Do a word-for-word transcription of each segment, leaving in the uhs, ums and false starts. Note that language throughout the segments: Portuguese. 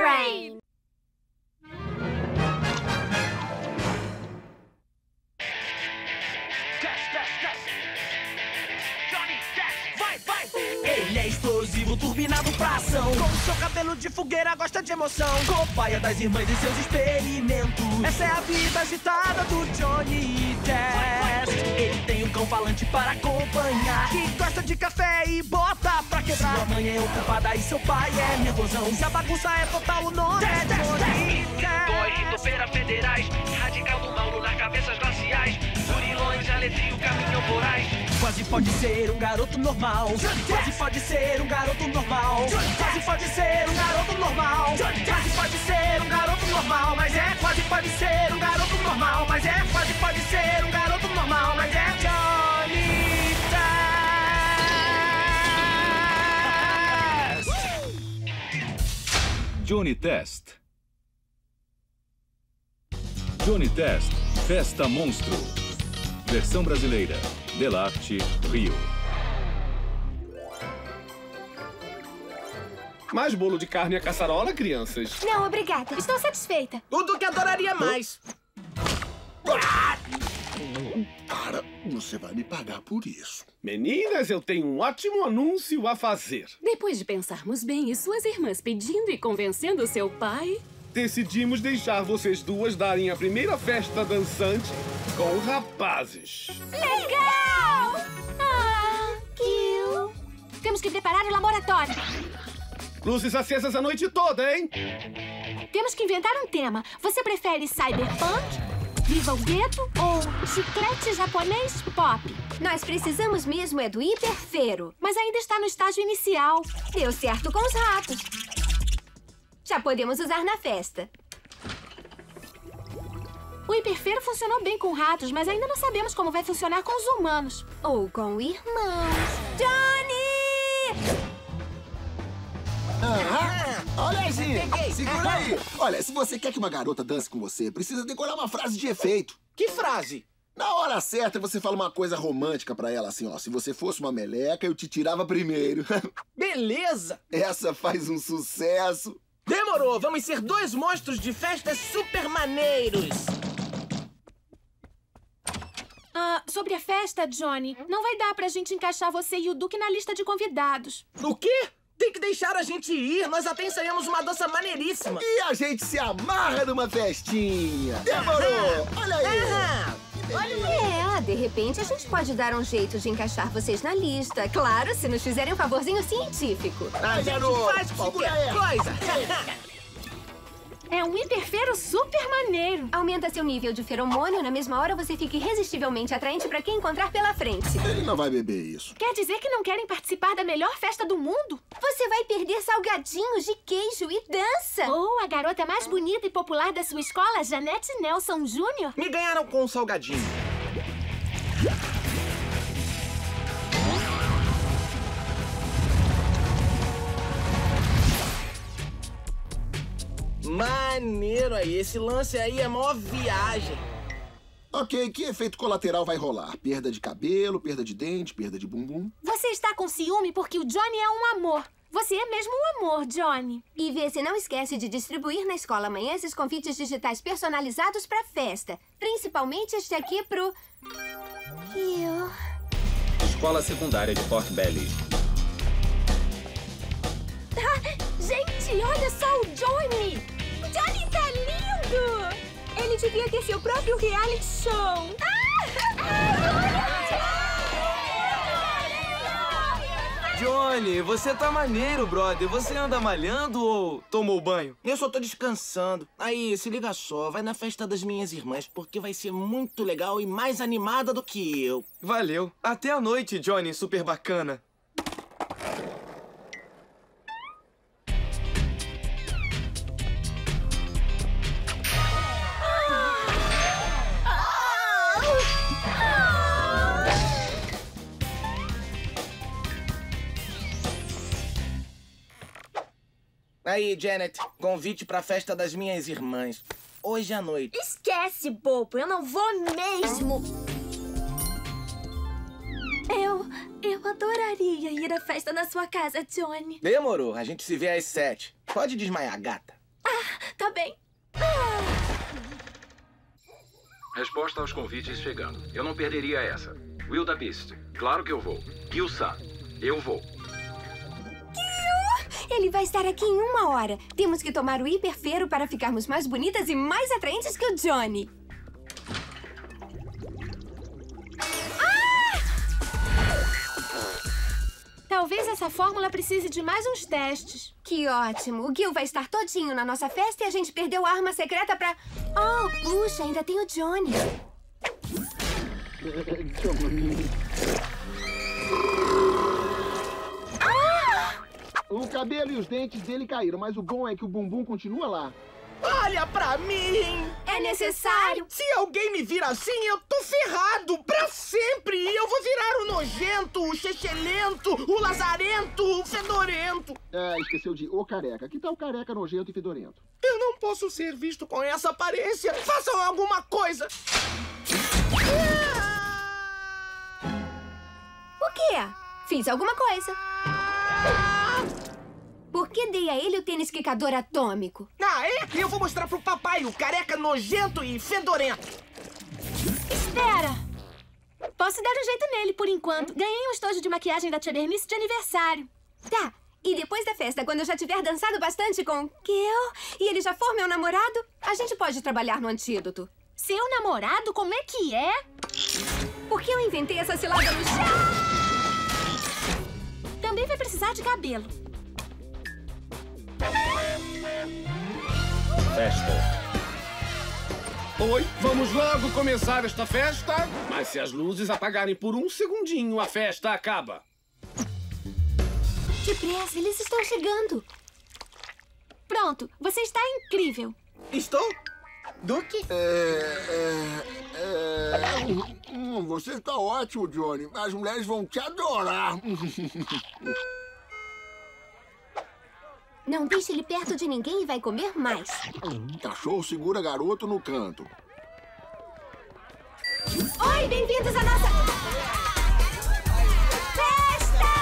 brain! Test, test, test! Johnny Test! Vai, vai! Ele é explosivo, turbinado pra ação. Com seu cabelo de fogueira, gosta de emoção. Cobaia das irmãs e seus experimentos. Essa é a vida agitada do Johnny Test. Vai, vai. Ele tem um cão falante para acompanhar, que gosta de café e bota pra quebrar. Sua mãe é ocupada e seu pai é nervosão. Se a bagunça é total, o nome é Johnny Test. Dois federais, radical do mal, lunar, cabeças glaciais, furilões, aletrio, caminhão morais. Quase pode ser um garoto normal, quase pode ser um garoto normal, quase pode ser um garoto normal, quase pode ser um garoto normal, mas é quase pode ser um garoto normal, mas é quase pode ser um garoto normal, mas é Johnny Test. Johnny Test. Johnny Test, Festa Monstro. Versão brasileira, Delarte, Rio. Mais bolo de carne à caçarola, crianças? Não, obrigada. Estou satisfeita. Tudo que adoraria mais. Cara, você vai me pagar por isso. Meninas, eu tenho um ótimo anúncio a fazer. Depois de pensarmos bem e suas irmãs pedindo e convencendo seu pai, decidimos deixar vocês duas darem a primeira festa dançante com rapazes. Legal! Ah, que... Temos que preparar o laboratório. Luzes acesas a noite toda, hein? Temos que inventar um tema. Você prefere cyberpunk, viva o gueto ou chiclete japonês pop? Nós precisamos mesmo é do hiperfeiro, mas ainda está no estágio inicial. Deu certo com os ratos. Já podemos usar na festa. O hiperfeiro funcionou bem com ratos, mas ainda não sabemos como vai funcionar com os humanos. Ou com irmãos. Johnny! Ah, olha aí! Segura aí! Olha, se você quer que uma garota dance com você, precisa decorar uma frase de efeito. Que frase? Na hora certa, você fala uma coisa romântica pra ela, assim, ó. Se você fosse uma meleca, eu te tirava primeiro. Beleza! Essa faz um sucesso. Demorou! Vamos ser dois monstros de festa super maneiros! Ah, sobre a festa, Johnny, não vai dar pra gente encaixar você e o Dukey na lista de convidados. O quê? Tem que deixar a gente ir, nós até ensaiamos uma dança maneiríssima. E a gente se amarra numa festinha. Demorou! Aham. Olha aí! Aham. Olha, é, de repente a gente pode dar um jeito de encaixar vocês na lista. Claro, se nos fizerem um favorzinho científico. Ah, a gente faz qualquer coisa. É um hiperfeiro super maneiro. Aumenta seu nível de feromônio, na mesma hora você fica irresistivelmente atraente pra quem encontrar pela frente. Ele não vai beber isso. Quer dizer que não querem participar da melhor festa do mundo? Você vai perder salgadinhos de queijo e dança. Ou a garota mais bonita e popular da sua escola, Janet Nelson Júnior Me ganharam com um salgadinho. Maneiro aí, esse lance aí é mó viagem. Ok, que efeito colateral vai rolar? Perda de cabelo, perda de dente, perda de bumbum? Você está com ciúme porque o Johnny é um amor. Você é mesmo um amor, Johnny. E vê se não esquece de distribuir na escola amanhã esses convites digitais personalizados pra festa. Principalmente este aqui pro... Rio. Escola Secundária de Fort Belly. Gente, olha só o Johnny! Johnny tá lindo! Ele devia ter seu próprio reality show! Johnny, você tá maneiro, brother. Você anda malhando ou tomou banho? Eu só tô descansando. Aí, se liga só, vai na festa das minhas irmãs, porque vai ser muito legal e mais animada do que eu. Valeu. Até a noite, Johnny, super bacana. Aí, Janet, convite pra festa das minhas irmãs. Hoje à noite. Esquece, bobo. Eu não vou mesmo. Eu... eu adoraria ir à festa na sua casa, Johnny. Demorou. A gente se vê às sete. Pode desmaiar, gata. Ah, tá bem. Ah. Resposta aos convites chegando. Eu não perderia essa. Will da Beast. Claro que eu vou. Gil-san. Eu vou. Ele vai estar aqui em uma hora. Temos que tomar o hiperfeiro para ficarmos mais bonitas e mais atraentes que o Johnny. Ah! Talvez essa fórmula precise de mais uns testes. Que ótimo. O Gil vai estar todinho na nossa festa e a gente perdeu a arma secreta pra... Oh, puxa, ainda tem o Johnny. O cabelo e os dentes dele caíram, mas o bom é que o bumbum continua lá. Olha pra mim! É necessário! Se alguém me vira assim, eu tô ferrado pra sempre! E eu vou virar o nojento, o chechelento, o lazarento, o fedorento. Ah, esqueceu de o careca. Que tal careca, nojento e fedorento? Eu não posso ser visto com essa aparência. Façam alguma coisa! Ah! O quê? Fiz alguma coisa. Ah! Por que dei a ele o tênis quicador atômico? Ah, é? Eu vou mostrar pro papai, o careca nojento e fedorento. Espera! Posso dar um jeito nele, por enquanto. Ganhei um estojo de maquiagem da tia Bernice de aniversário. Tá, e depois da festa, quando eu já tiver dançado bastante com o Gil e ele já for meu namorado, a gente pode trabalhar no antídoto. Seu namorado? Como é que é? Por que eu inventei essa cilada no chão? Também vai precisar de cabelo. Festa. Oi, vamos logo começar esta festa. Mas se as luzes apagarem por um segundinho, a festa acaba. Depressa, eles estão chegando. Pronto, você está incrível. Estou? Dukey? É, é, é... Hum, você está ótimo, Johnny. As mulheres vão te adorar. Não deixe ele perto de ninguém e vai comer mais. Cachorro segura garoto no canto. Oi, bem-vindos à nossa... festa!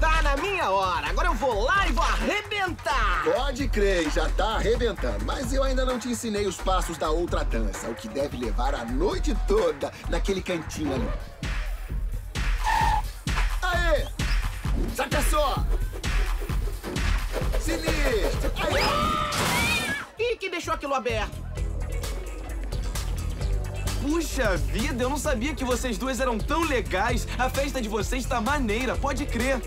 Tá na minha hora. Agora eu vou lá e vou arrebentar. Pode crer, já tá arrebentando. Mas eu ainda não te ensinei os passos da outra dança, o que deve levar a noite toda naquele cantinho ali. Aê! Saca só! Sinistro! Aê! Quem que deixou aquilo aberto? Puxa vida, eu não sabia que vocês duas eram tão legais. A festa de vocês tá maneira, pode crer.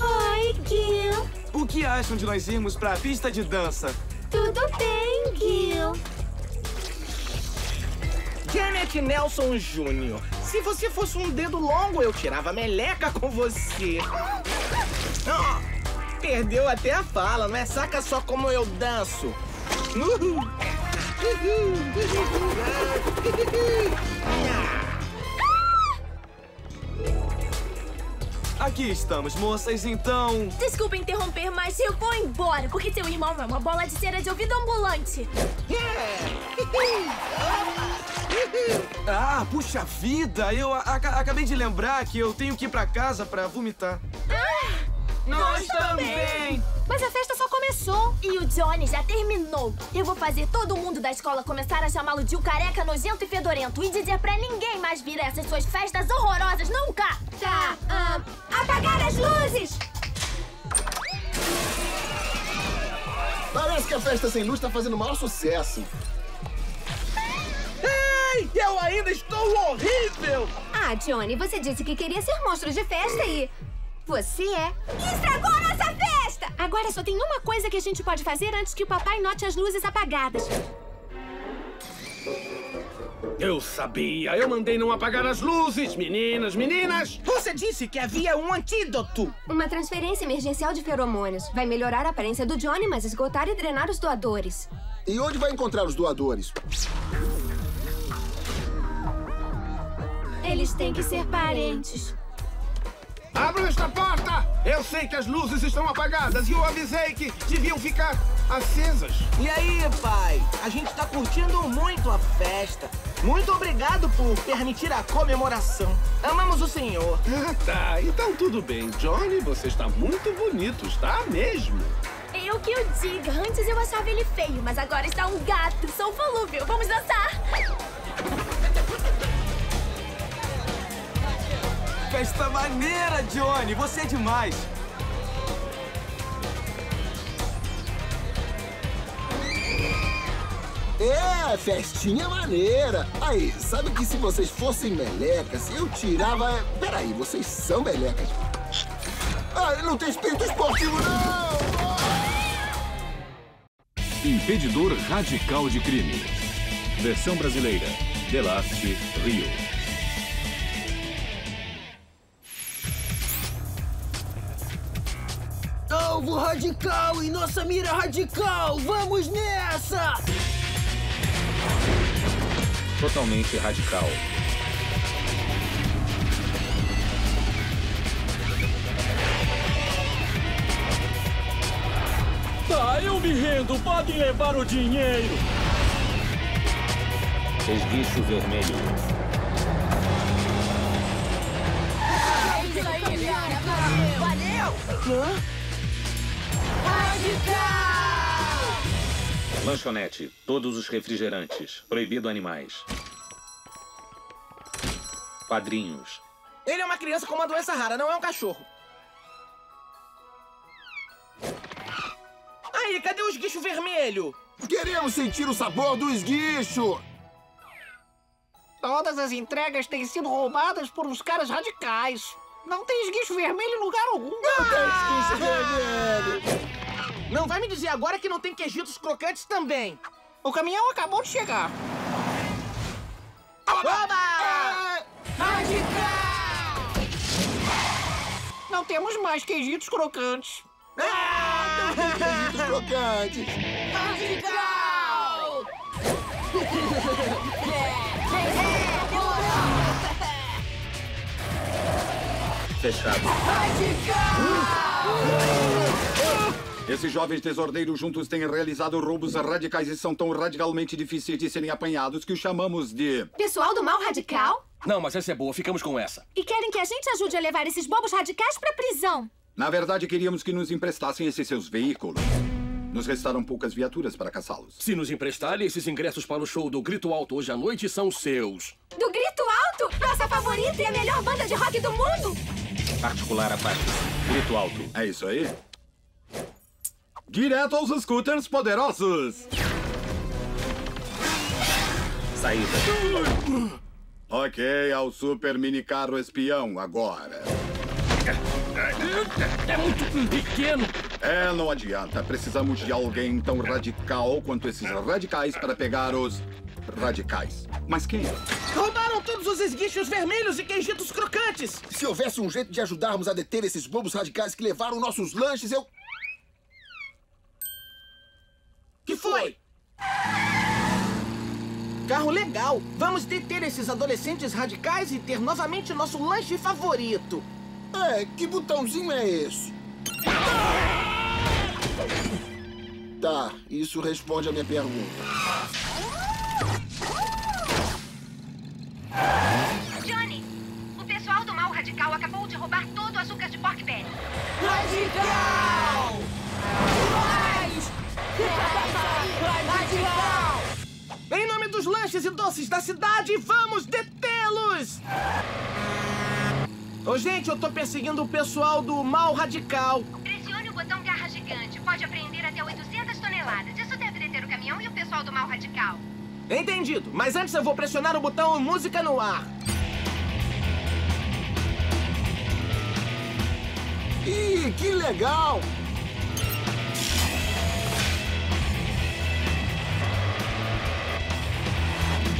Oi, Gil. O que acham de nós irmos pra pista de dança? Tudo bem, Gil. Janet Nelson Júnior, se você fosse um dedo longo, eu tirava meleca com você. Oh, perdeu até a fala, não é? Saca só como eu danço. Uhul. Uhul. Uhul. Uhul. Ah. Aqui estamos, moças, então... Desculpa interromper, mas eu vou embora, porque seu irmão é uma bola de cera de ouvido ambulante. Ah, puxa vida! Eu acabei de lembrar que eu tenho que ir pra casa pra vomitar. Ah, nós, nós também! Mas a festa só começou. E o Johnny já terminou. Eu vou fazer todo mundo da escola começar a chamá-lo de o careca nojento e fedorento e dizer pra ninguém mais vir a essas suas festas horrorosas nunca! Tá, um... apagar as luzes! Parece que a festa sem luz tá fazendo o maior sucesso. Ai, eu ainda estou horrível! Ah, Johnny, você disse que queria ser monstro de festa e... Você é... Estragou a nossa festa! Agora só tem uma coisa que a gente pode fazer antes que o papai note as luzes apagadas. Eu sabia! Eu mandei não apagar as luzes! Meninas, meninas! Você disse que havia um antídoto! Uma transferência emergencial de feromônios. Vai melhorar a aparência do Johnny, mas esgotar e drenar os doadores. E onde vai encontrar os doadores? Eles têm que ser parentes. Abram esta porta! Eu sei que as luzes estão apagadas e eu avisei que deviam ficar acesas. E aí, pai? Belly. A gente tá curtindo muito a festa. Muito obrigado por permitir a comemoração. Amamos o senhor. Tá, então tudo bem. Johnny, você está muito bonito, está mesmo? Eu que eu diga. Antes eu achava ele feio, mas agora está um gato. Sou volúvel. Vamos dançar. Festa maneira, Johnny. Você é demais. É, festinha maneira. Aí, sabe que se vocês fossem melecas, eu tirava... Peraí, vocês são melecas. Ah, não tem espírito esportivo, não! Impedidor Radical de Crime. Versão brasileira. Delarte Rio. Alvo radical e nossa mira radical. Vamos nessa! Totalmente radical. Tá, eu me rendo. Podem levar o dinheiro. Esguicho vermelho. É isso aí, cara. Valeu! Valeu! Hã? Radical! Lanchonete. Todos os refrigerantes. Proibido animais. Quadrinhos. Ele é uma criança com uma doença rara, não é um cachorro. Aí, cadê o esguicho vermelho? Queremos sentir o sabor do esguicho! Todas as entregas têm sido roubadas por uns caras radicais. Não tem esguicho vermelho em lugar algum. Não tem esguicho vermelho! Não vai me dizer agora que não tem quejitos crocantes também. O caminhão acabou de chegar. Oba! Oba! Radical! Não temos mais quejitos crocantes. Ah! Não tem quejitos crocantes. Radical! Fechado. Radical! Esses jovens desordeiros juntos têm realizado roubos radicais e são tão radicalmente difíceis de serem apanhados que os chamamos de... Pessoal do Mal Radical? Não, mas essa é boa. Ficamos com essa. E querem que a gente ajude a levar esses bobos radicais pra prisão. Na verdade, queríamos que nos emprestassem esses seus veículos. Nos restaram poucas viaturas para caçá-los. Se nos emprestarem, esses ingressos para o show do Grito Alto hoje à noite são seus. Do Grito Alto? Nossa favorita e a melhor banda de rock do mundo! Particular a parte. Grito Alto. É isso aí? Direto aos scooters poderosos! Saída. Ok, ao super minicarro espião agora. É muito pequeno! É, não adianta. Precisamos de alguém tão radical quanto esses radicais para pegar os... radicais. Mas quem? Roubaram todos os esguichos vermelhos e queijitos crocantes! Se houvesse um jeito de ajudarmos a deter esses bobos radicais que levaram nossos lanches, eu... Que foi? Carro legal. Vamos deter esses adolescentes radicais e ter novamente nosso lanche favorito. É, que botãozinho é esse? Tá, isso responde a minha pergunta. Johnny, o pessoal do Mal Radical acabou de roubar todo o açúcar de Pork Belly. Radical! Em nome dos lanches e doces da cidade, vamos detê-los! Ô, gente, eu tô perseguindo o pessoal do Mal Radical. Pressione o botão garra gigante. Pode apreender até oitocentas toneladas. Isso deve deter o caminhão e o pessoal do Mal Radical. Entendido. Mas antes eu vou pressionar o botão música no ar. Ih, que legal!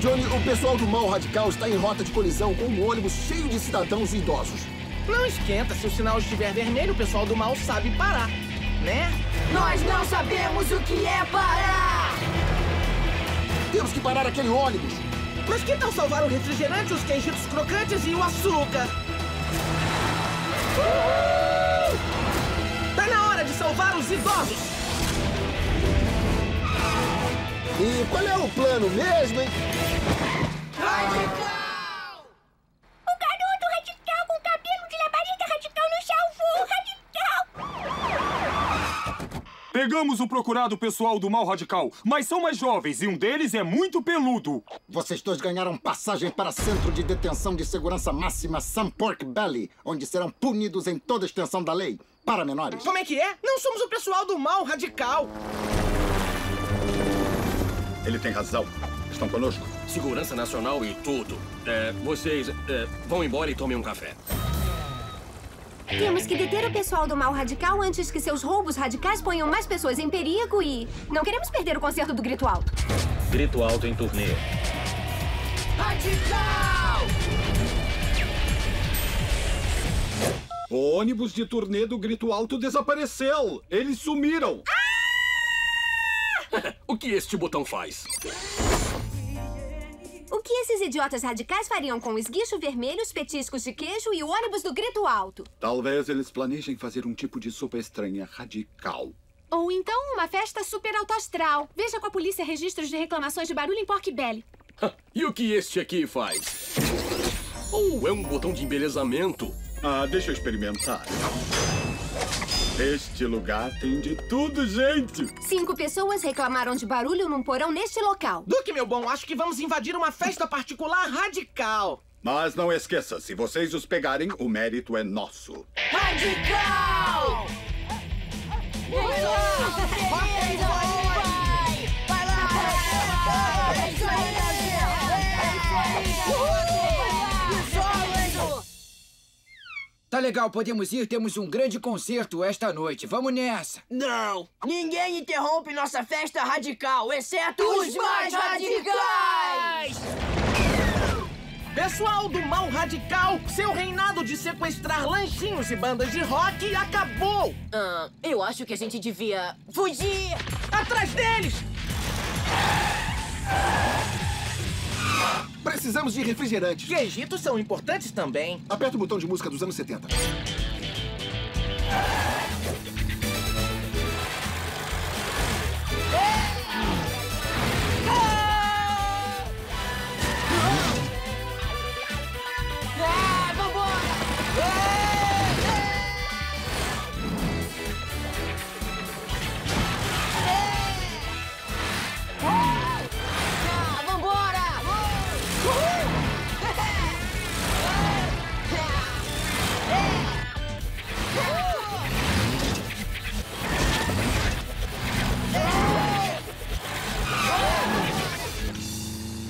Johnny, o pessoal do Mal Radical está em rota de colisão com um ônibus cheio de cidadãos e idosos. Não esquenta. Se o sinal estiver vermelho, o pessoal do mal sabe parar, né? Nós não sabemos o que é parar! Temos que parar aquele ônibus. Mas que tal salvar o refrigerante, os queijitos crocantes e o açúcar? Uhul! Tá na hora de salvar os idosos! E qual é o plano mesmo, hein? Radical! O garoto radical com cabelo de labareda radical nos salvou! Radical! Pegamos o procurado pessoal do mal radical, mas são mais jovens e um deles é muito peludo. Vocês dois ganharam passagem para Centro de Detenção de Segurança Máxima San Porkbelly, onde serão punidos em toda a extensão da lei, para menores. Como é que é? Não somos o pessoal do mal radical! Ele tem razão. Estão conosco? Segurança Nacional e tudo. É, vocês é, vão embora e tomem um café. Temos que deter o pessoal do mal radical antes que seus roubos radicais ponham mais pessoas em perigo e... Não queremos perder o concerto do Grito Alto. Grito Alto em turnê. Radical! O ônibus de turnê do Grito Alto desapareceu. Eles sumiram. Ah! O que este botão faz? O que esses idiotas radicais fariam com o esguicho vermelho, os petiscos de queijo e o ônibus do Grito Alto? Talvez eles planejem fazer um tipo de sopa estranha radical. Ou então uma festa super alto astral. Veja com a polícia registros de reclamações de barulho em Porkbelly. E o que este aqui faz? Ou oh, é um botão de embelezamento? Ah, deixa eu experimentar. Este lugar tem de tudo, gente! Cinco pessoas reclamaram de barulho num porão neste local. Dukey, meu bom, acho que vamos invadir uma festa particular radical. Mas não esqueça, se vocês os pegarem, o mérito é nosso. Radical! Vai lá! Vai lá! Vai lá! É isso aí, galera! É isso aí! Tá legal, podemos ir. Temos um grande concerto esta noite. Vamos nessa. Não. Ninguém interrompe nossa festa radical, exceto os, os mais radicais. radicais! Pessoal do mal radical, seu reinado de sequestrar lanchinhos e bandas de rock acabou. Ah, eu acho que a gente devia fugir. Atrás deles! Precisamos de refrigerantes. Queijitos são importantes também. Aperta o botão de música dos anos setenta. Ah, vambora!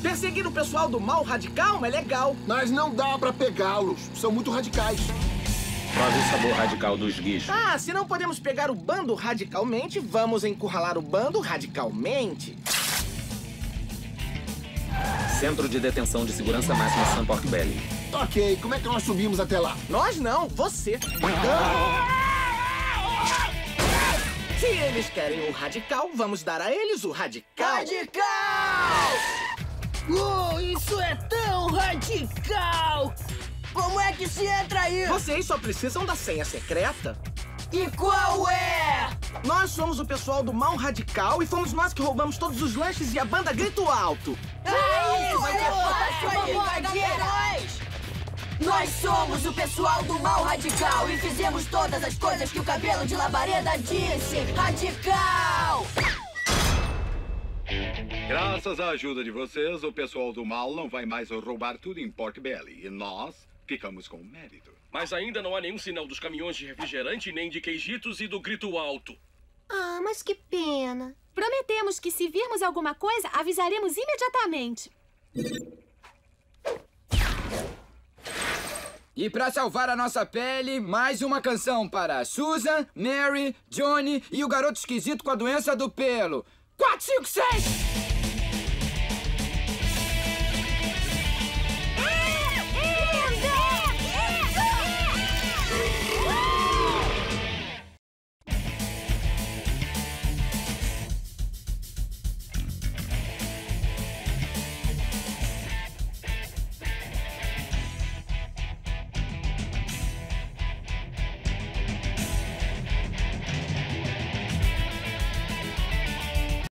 Perseguir o pessoal do mal radical é legal. Mas não dá pra pegá-los. São muito radicais. Faz o sabor radical dos guichos. Ah, se não podemos pegar o bando radicalmente, vamos encurralar o bando radicalmente. Centro de Detenção de Segurança Máxima San Porkbelly. Ok, como é que nós subimos até lá? Nós não, você. Se eles querem o radical, vamos dar a eles o radical. Radical! Oh, isso é tão radical! Como é que se entra aí? Vocês só precisam da senha secreta. E qual é? Nós somos o pessoal do mal radical e fomos nós que roubamos todos os lanches e a banda Grito Alto. É isso! Nós! Nós somos o pessoal do mal radical e fizemos todas as coisas que o cabelo de labareda disse. Radical! Graças à ajuda de vocês, o pessoal do mal não vai mais roubar tudo em Porkbelly. E nós ficamos com o mérito. Mas ainda não há nenhum sinal dos caminhões de refrigerante, nem de queijitos e do Grito Alto. Ah, mas que pena. Prometemos que se virmos alguma coisa, avisaremos imediatamente. E pra salvar a nossa pele, mais uma canção para Susan, Mary, Johnny e o garoto esquisito com a doença do pelo. quatro, cinco, seis!